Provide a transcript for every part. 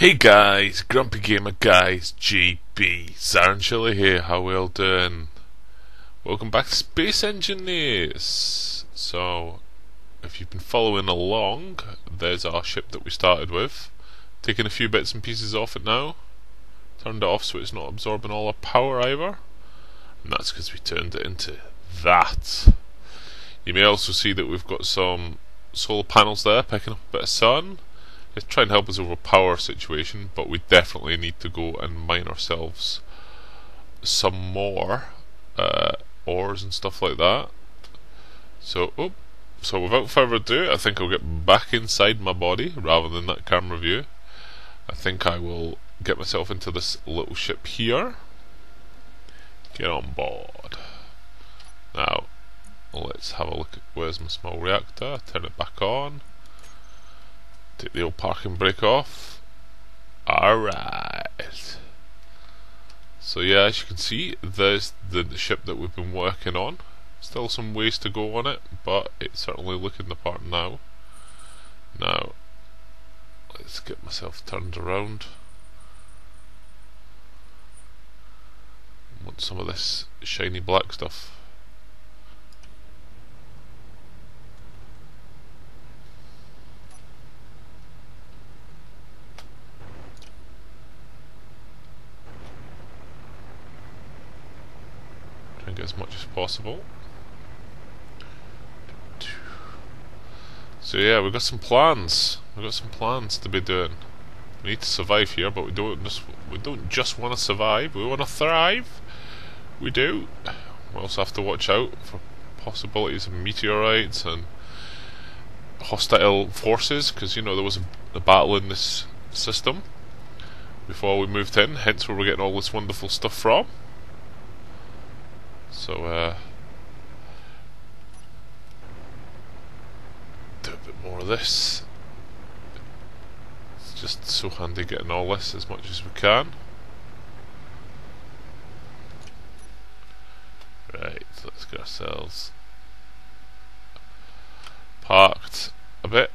Hey guys, Grumpy Gamer Guys, GB, Tzarinchilla here, how we all doing? Welcome back to Space Engineers! So, if you've been following along, there's our ship that we started with. Taking a few bits and pieces off it now. Turned it off so it's not absorbing all our power either. And that's because we turned it into that. You may also see that we've got some solar panels there, picking up a bit of sun. It's trying to help us overpower our situation, but we definitely need to go and mine ourselves some more ores and stuff like that. So, so without further ado, I think I'll get back inside my body rather than that camera view. I think I will get myself into this little ship here. Get on board. Now, let's have a look at where's my small reactor. Turn it back on. Take the old parking brake off. Alright. So yeah, as you can see, there's the ship that we've been working on. Still some ways to go on it, but it's certainly looking the part now. Now, let's get myself turned around. I want some of this shiny black stuff. As much as possible. So yeah, we've got some plans. We've got some plans to be doing. We need to survive here, but we don't just want to survive. We want to thrive. We do. We also have to watch out for possibilities of meteorites and hostile forces, because you know there was a battle in this system before we moved in. Hence, where we're getting all this wonderful stuff from. So, do a bit more of this. It's just so handy getting all this as much as we can. Right, let's get ourselves parked a bit.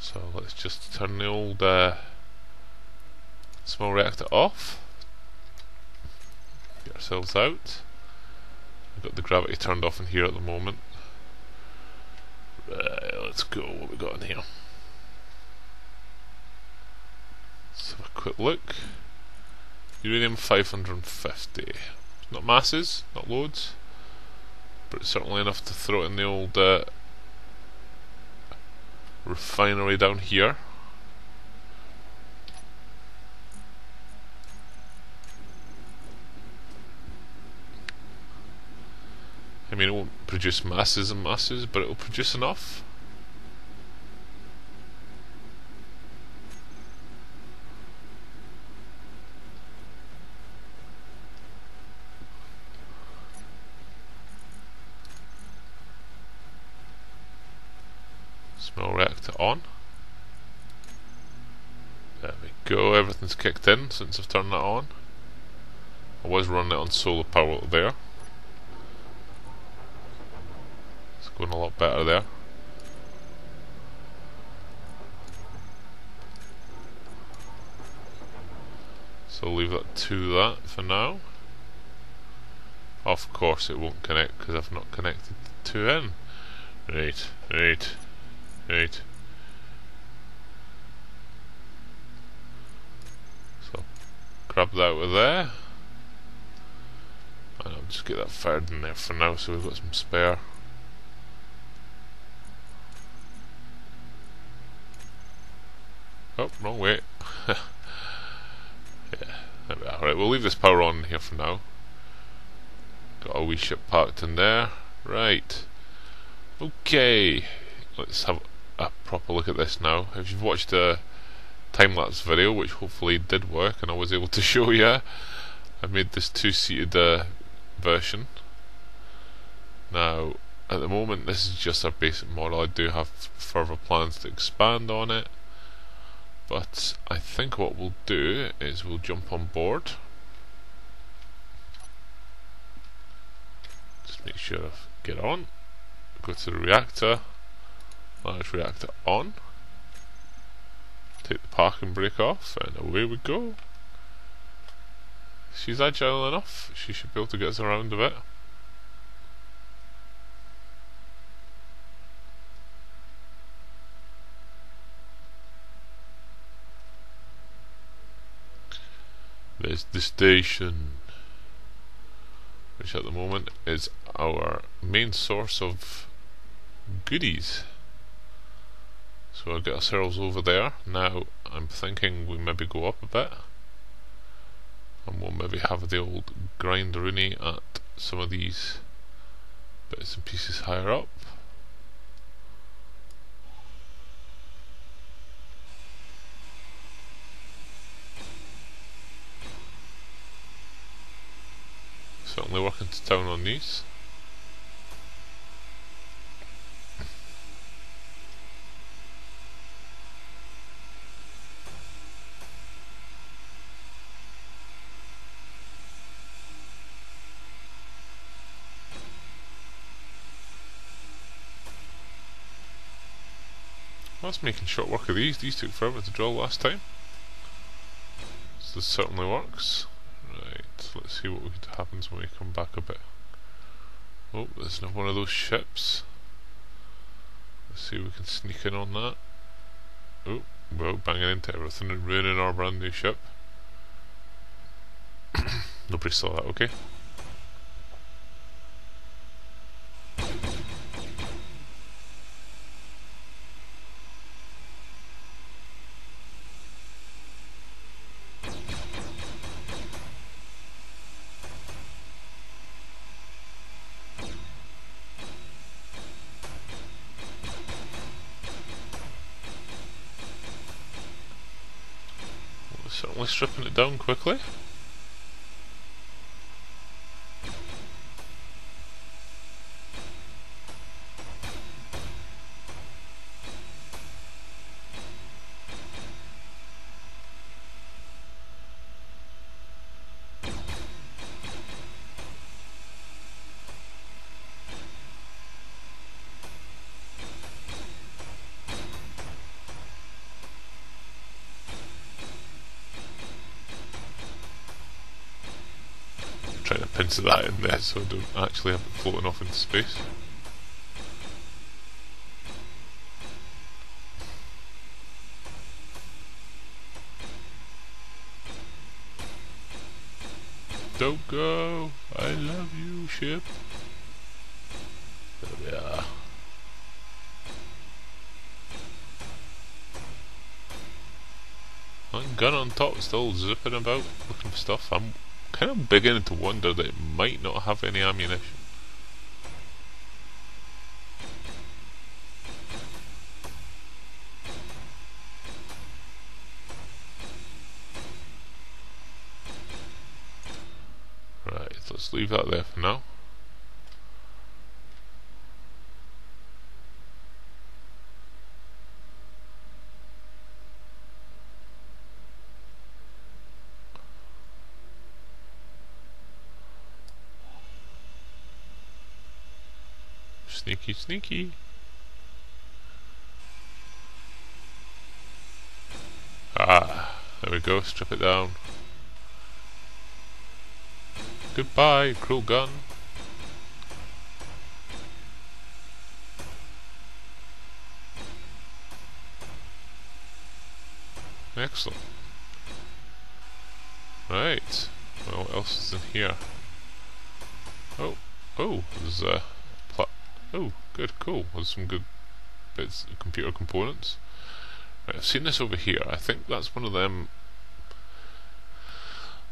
So let's just turn the old small reactor off, get ourselves out. We've got the gravity turned off in here at the moment. Right, let's go, what we got in here. Let's have a quick look. Uranium 550. Not masses, not loads, but it's certainly enough to throw in the old refinery down here. I mean, it won't produce masses and masses, but it'll produce enough. Small reactor on. There we go, everything's kicked in since I've turned that on. I was running it on solar power there. It's going a lot better there. So I'll leave that to that for now. Of course it won't connect because I've not connected the two in. Right. So grab that over there, and I'll just get that fired in there for now. So we've got some spare. Oh, wrong way. Yeah, there we are. Right, we'll leave this power on here for now. Got a wee ship parked in there. Right. Okay. Let's have a proper look at this now. If you've watched a time-lapse video, which hopefully did work and I was able to show you, I've made this two-seated version. Now, at the moment this is just our basic model. I do have further plans to expand on it, But I think what we'll do is we'll jump on board. Just make sure I get on. Go to the reactor. Large reactor on. Take the parking brake off and away we go. She's agile enough. She should be able to get us around a bit. There's the station, which at the moment is our main source of goodies. So I'll get ourselves over there. Now I'm thinking we maybe go up a bit. And we'll maybe have the old grind-rooney at some of these bits and pieces higher up. Certainly working to town on these. I was making short work of these. These took forever to drill last time. So this certainly works. Right, let's see what happens when we come back a bit. Oh, there's another one of those ships. Let's see if we can sneak in on that. Oh, we're out banging into everything and ruining our brand new ship. Nobody saw that, okay? Certainly stripping it down quickly. Pinch of that in there so I don't actually have it floating off into space. Don't go! I love you, ship! There we are. That gun on top still zipping about looking for stuff. I'm kind of beginning to wonder that it might not have any ammunition. Right, let's leave that there for now. Sneaky, sneaky. Ah, there we go, strip it down. Goodbye, cruel gun. Excellent. Right, well, what else is in here? Oh, there's a... Oh, good, cool. There's some good bits of computer components. Right, I've seen this over here. I think that's one of them.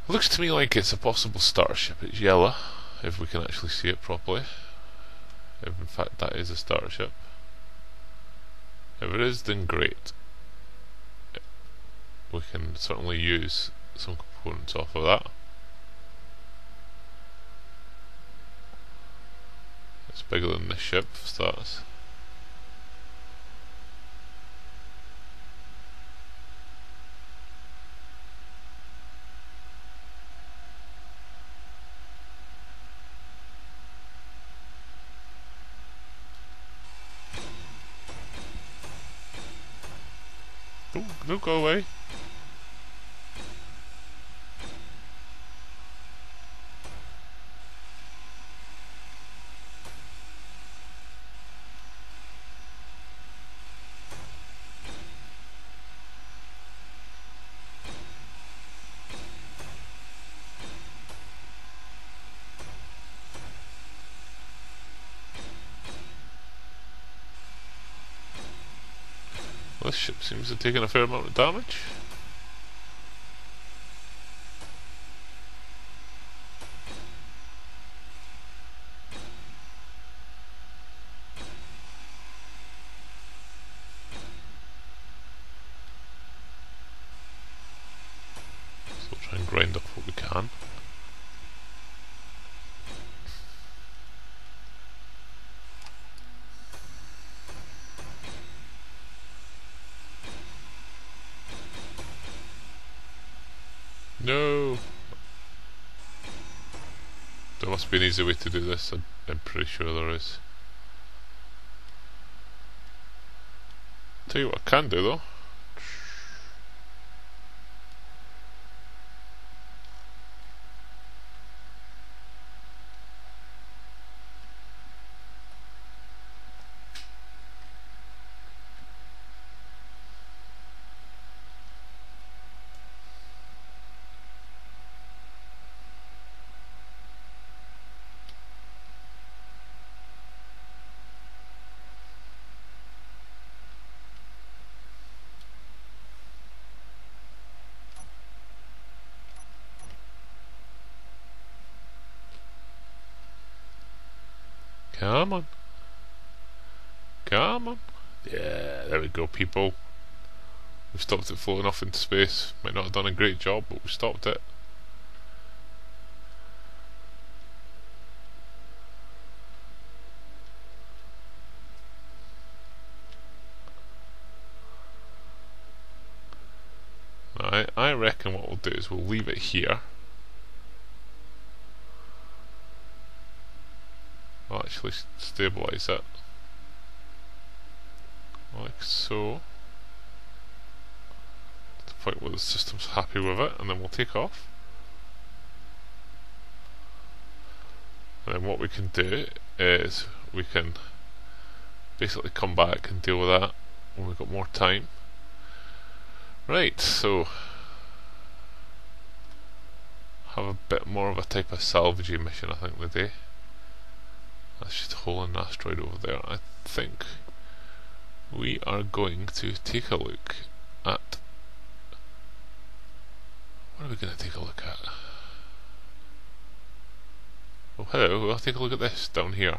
It looks to me like it's a possible starter ship. It's yellow, if we can actually see it properly. If in fact that is a starter ship. If it is, then great. We can certainly use some components off of that. It's bigger than this ship, for starters. No, go away. This ship seems to have taken a fair amount of damage. So we'll try and grind up what we can. No! There must be an easy way to do this, I'm pretty sure there is. Tell you what I can do though. Come on. Come on. Yeah, there we go, people. We've stopped it floating off into space. Might not have done a great job, but we stopped it. I reckon what we'll do is we'll leave it here. I'll actually stabilise it, like so, to the point where the system's happy with it, and then we'll take off. And then what we can do is we can basically come back and deal with that when we've got more time. Right, so have a bit more of a type of salvaging mission I think today. That's just a hole in an asteroid over there. I think we are going to take a look at... What are we going to take a look at? Oh hello, we'll take a look at this down here.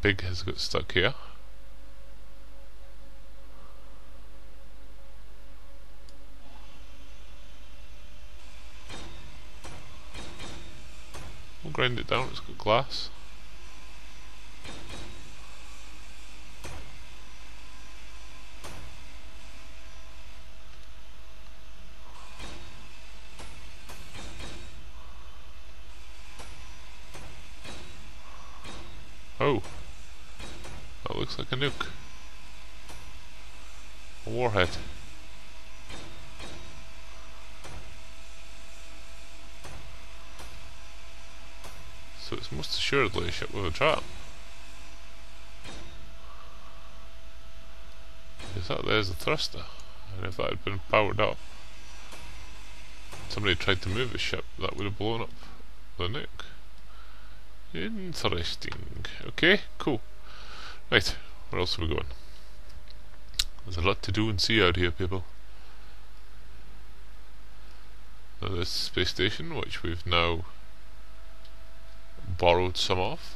Big has got stuck here. We'll grind it down, it's got glass. Oh! That looks like a nuke. A warhead. So it's most assuredly a ship with a trap. Because that there's a thruster. And if that had been powered up, somebody tried to move a ship, that would have blown up the nuke. Interesting. Okay, cool. Right, where else are we going? There's a lot to do and see out here, people. Now there's the space station, which we've now borrowed some of.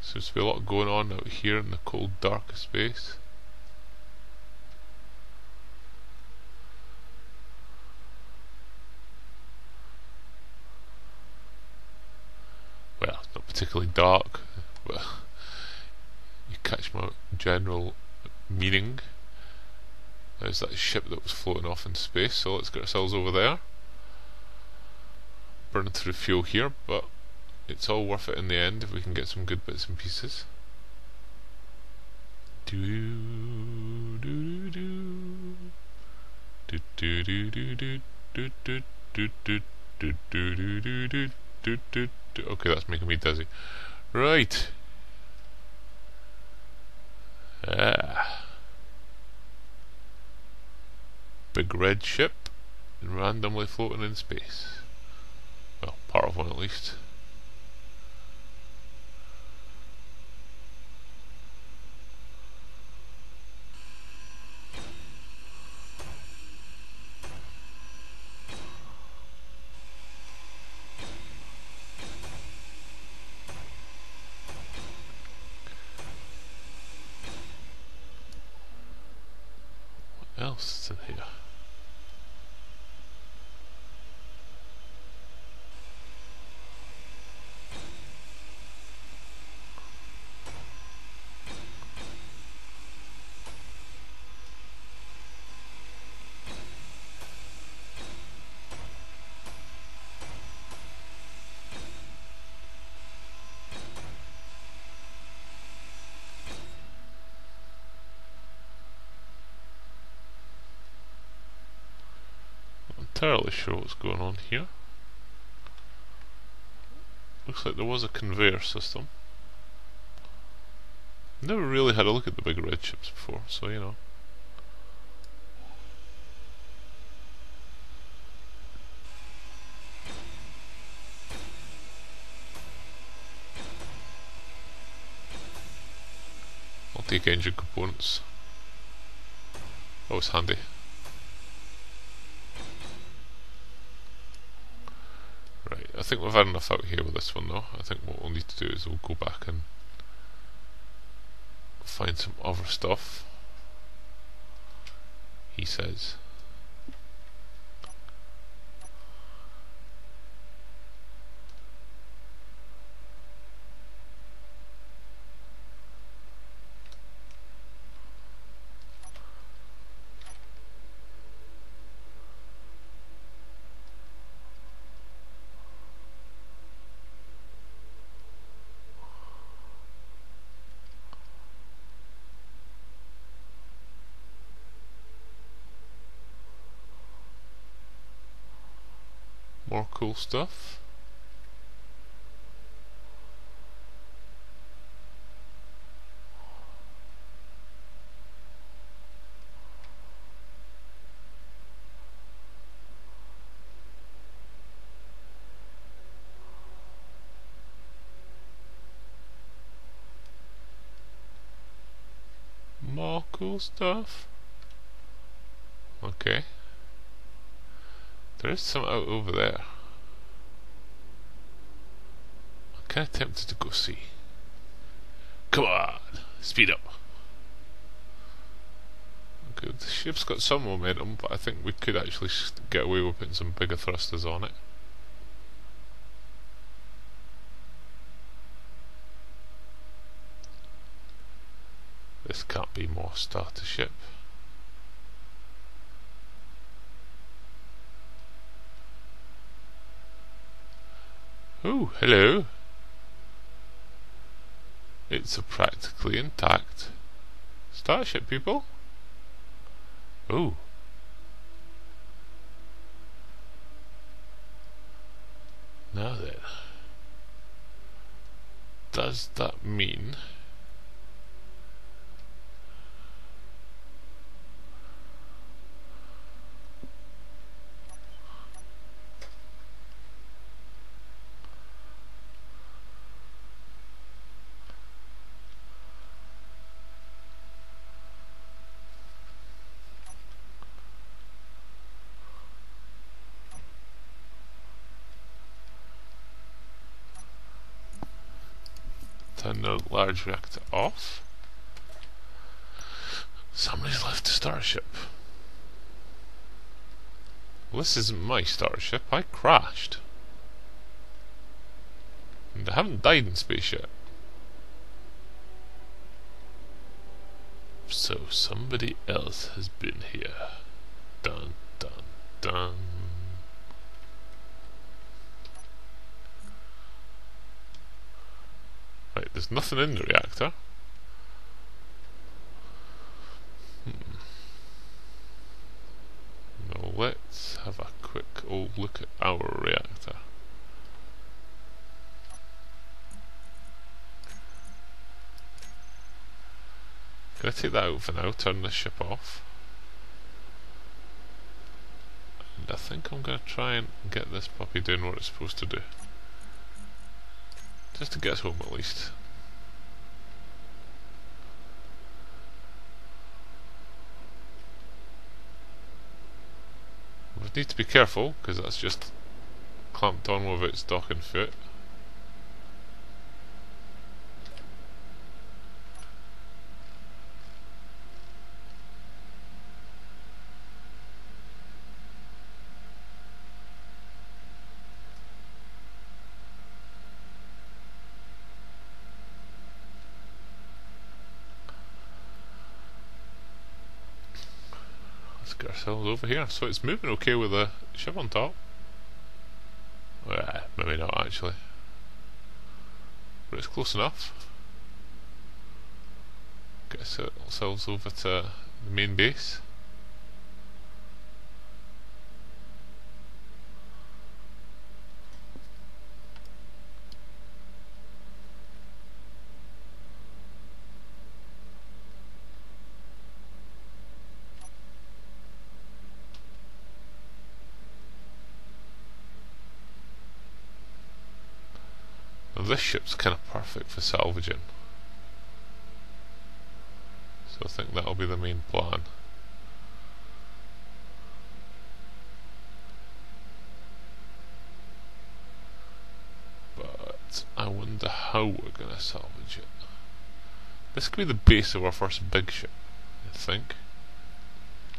Seems to be a lot going on out here in the cold, dark space. particularly dark, but you catch my general meaning. There's that ship that was floating off in space, so let's get ourselves over there. Burning through fuel here, but it's all worth it in the end if we can get some good bits and pieces. Okay, that's making me dizzy. Right. Big red ship randomly floating in space. Well, part of one at least. Else in here. I'm not entirely sure what's going on here. Looks like there was a conveyor system. Never really had a look at the big red ships before, so you know. I'll take engine components. Always handy. I think we've had enough out here with this one though. I think what we'll need to do is we'll go back and find some other stuff, he says. More cool stuff. More cool stuff. Okay. There is some out over there. I'm kind of tempted to go see. Come on! Speed up! Okay, the ship's got some momentum, but I think we could actually get away with putting some bigger thrusters on it. This can't be more starter ship. Oh, hello. It's a practically intact starship, people. Oh. Now then. Does that mean turn the large reactor off? Somebody's left a starship. Well, this isn't my starship. I crashed. They haven't died in space yet. So somebody else has been here. Dun dun dun. Right, there's nothing in the reactor. Now let's have a quick old look at our reactor. Can I take that out for now, turn this ship off? And I think I'm going to try and get this puppy doing what it's supposed to do. Just to get us home at least. We need to be careful, because that's just clamped on without its docking foot. Get ourselves over here. So it's moving okay with the ship on top. Well, maybe not actually. But it's close enough. Get ourselves over to the main base. This ship's kind of perfect for salvaging, so I think that'll be the main plan. But I wonder how we're going to salvage it. This could be the base of our first big ship, I think.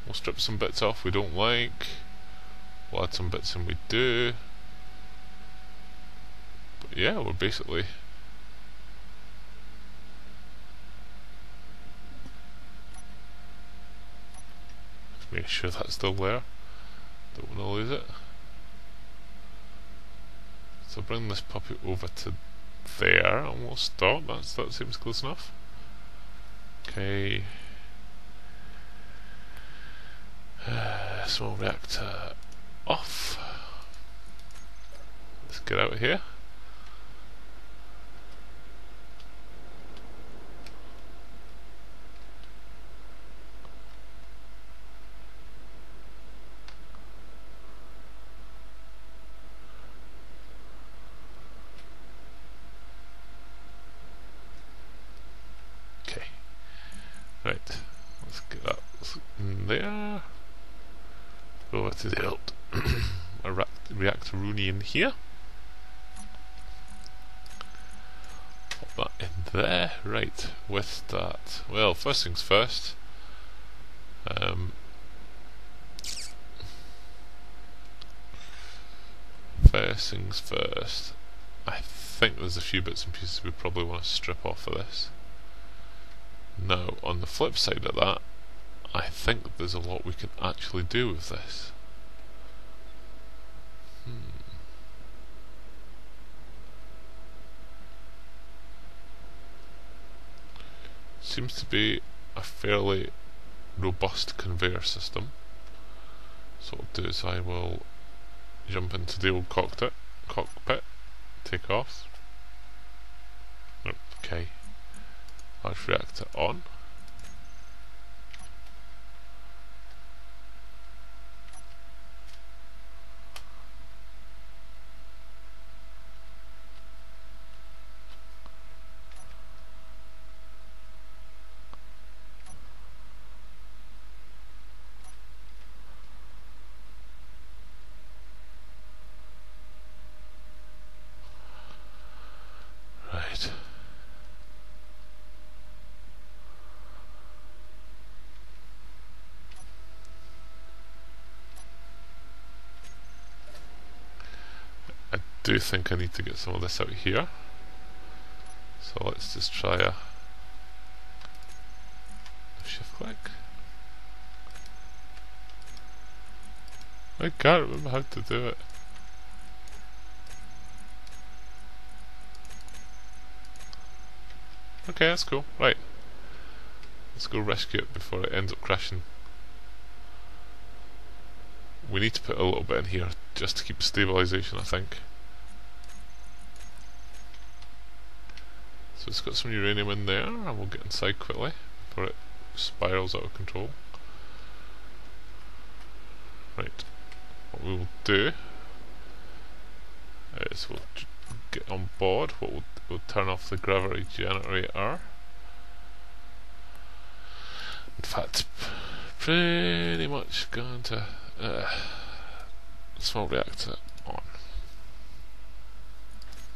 We'll strip some bits off we don't like, we'll add some bits in we do. Yeah, we're basically just make sure that's still there. Don't want to lose it. So bring this puppy over to there, and we'll stop. That seems close enough. Okay. Small reactor off. Let's get out of here. Right, let's get that in there. Over to the old reactor-rooney in here. Pop that in there. Right, with that. Well, first things first. First things first. I think there's a few bits and pieces we probably want to strip off of this. Now, on the flip side of that, I think there's a lot we can actually do with this. Seems to be a fairly robust conveyor system. So what I'll do is I will jump into the old cockpit, take off. Okay. Large reactor on. Right. I do think I need to get some of this out here. So let's just try a shift click. I can't remember how to do it. Okay, that's cool. Right. Let's go rescue it before it ends up crashing. We need to put a little bit in here just to keep stabilisation, I think. So it's got some uranium in there, and we'll get inside quickly before it spirals out of control. Right. What we will do is we'll get on board. What we'll turn off the gravity generator. In fact, pretty much going to small reactor on.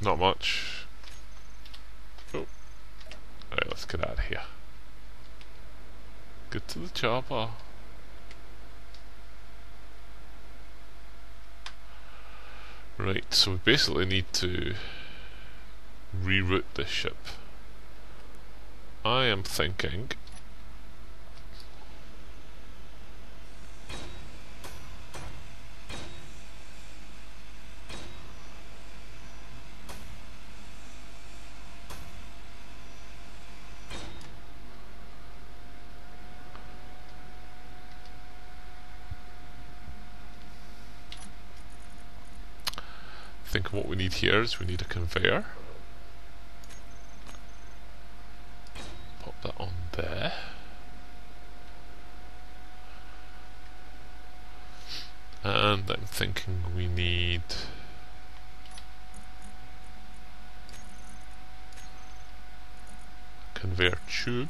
Not much. Oh. Alright, let's get out of here. Get to the chopper. Right, so we basically need to reroute this ship. I am thinking what we need here is we need a conveyor. Pop that on there. And I'm thinking we need a conveyor tube.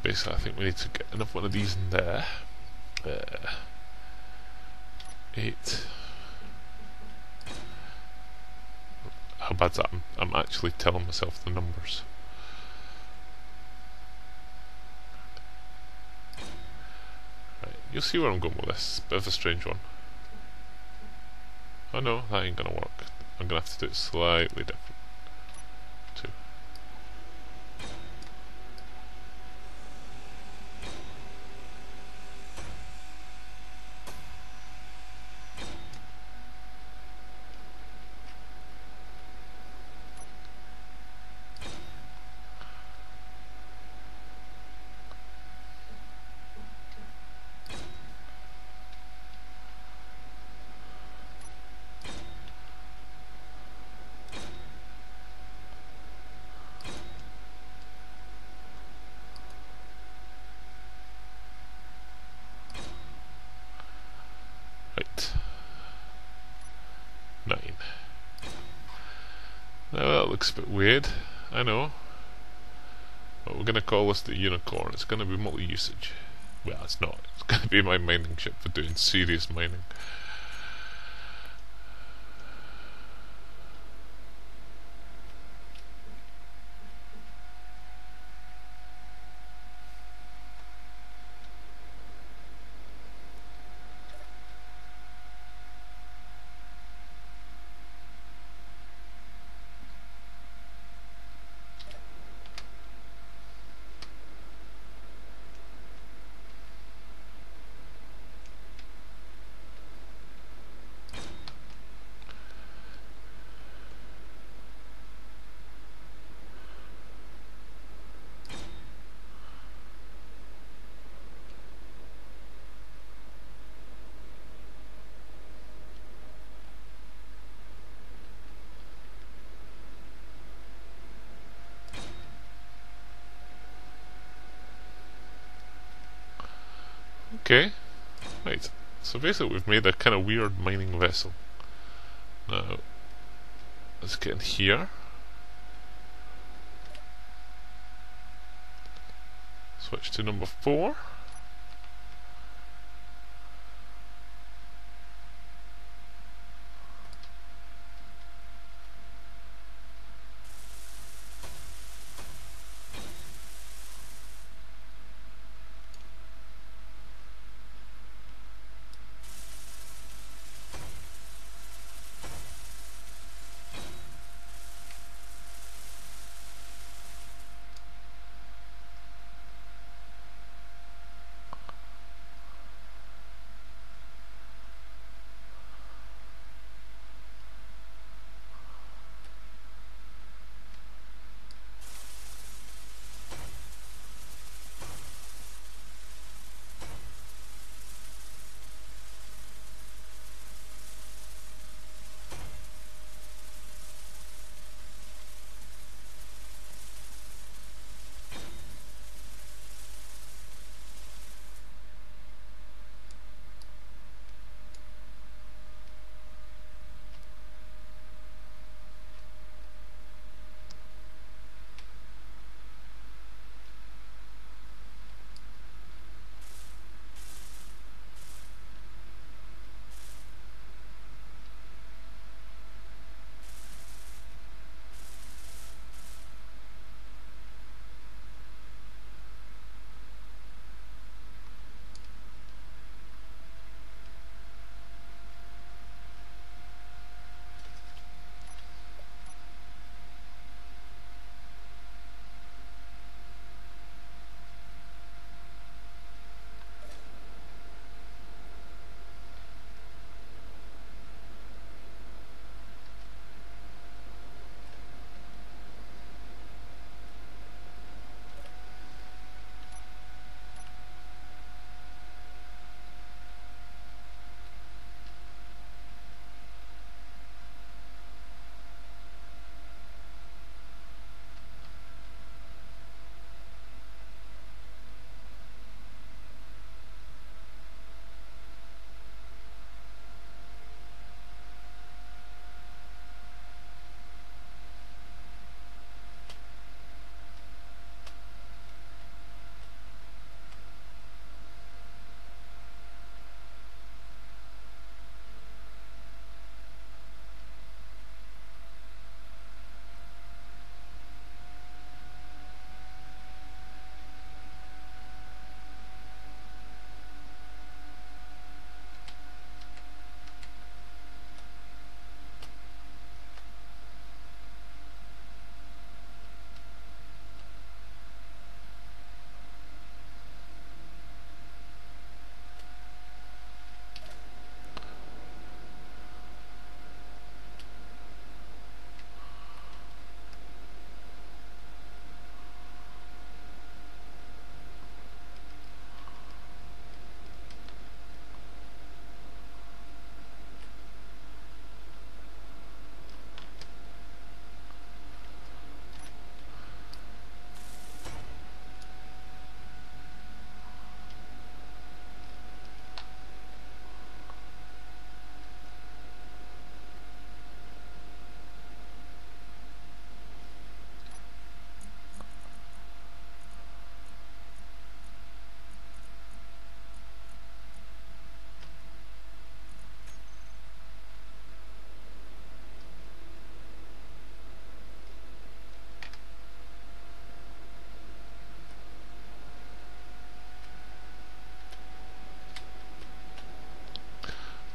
Basically, I think we need to get enough one of these in there. 8. How bad's that? I'm actually telling myself the numbers. 8. Right, you'll see where I'm going with this. Bit of a strange one. Oh no, that ain't gonna work. I'm gonna have to do it slightly different. Looks a bit weird, I know, but we're going to call this the Unicorn. It's going to be multi-usage. Well, it's not. It's going to be my mining ship for doing serious mining. Okay, right, so basically we've made a kind of weird mining vessel. No. Let's get in here. Switch to number 4.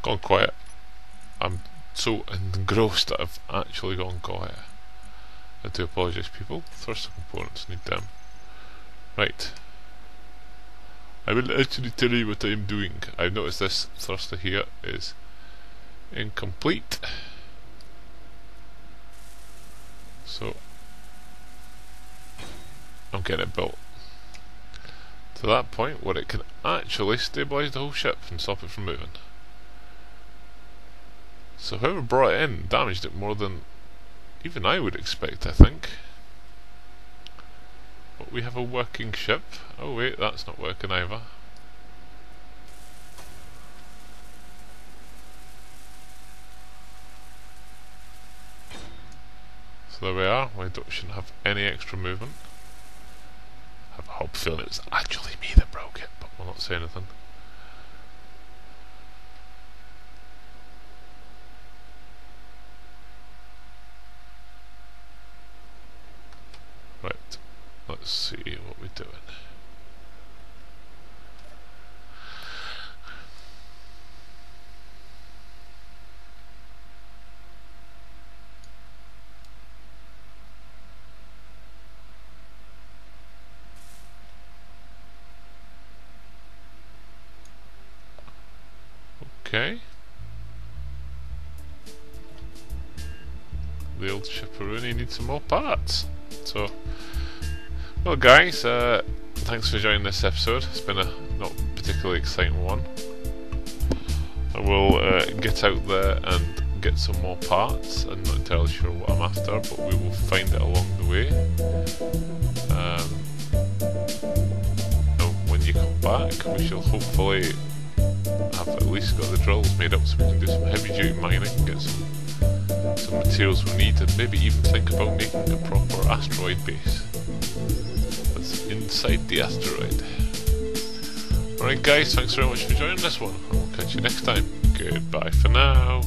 Gone quiet. I'm so engrossed that I've actually gone quiet. I do apologise, people. Thruster components, need them. Right. I will actually tell you what I am doing. I've noticed this thruster here is incomplete. So I'm getting it built. To that point where it can actually stabilise the whole ship and stop it from moving. So whoever brought it in damaged it more than even I would expect, I think. But we have a working ship. Oh wait, that's not working either. So there we are, we shouldn't have any extra movement. I have a horrible feeling it was actually me that broke it, but we'll not say anything. Right, let's see what we're doing. Okay. The old Chipperoni needs some more parts. So, well guys, thanks for joining this episode. It's been a not particularly exciting one. I will get out there and get some more parts. I'm not entirely sure what I'm after, but we will find it along the way. And when you come back, we shall hopefully have at least got the drills made up so we can do some heavy duty mining, get some materials we need, and maybe even think about making a proper asteroid base that's inside the asteroid. Alright guys, thanks very much for joining this one. I'll catch you next time. Goodbye for now.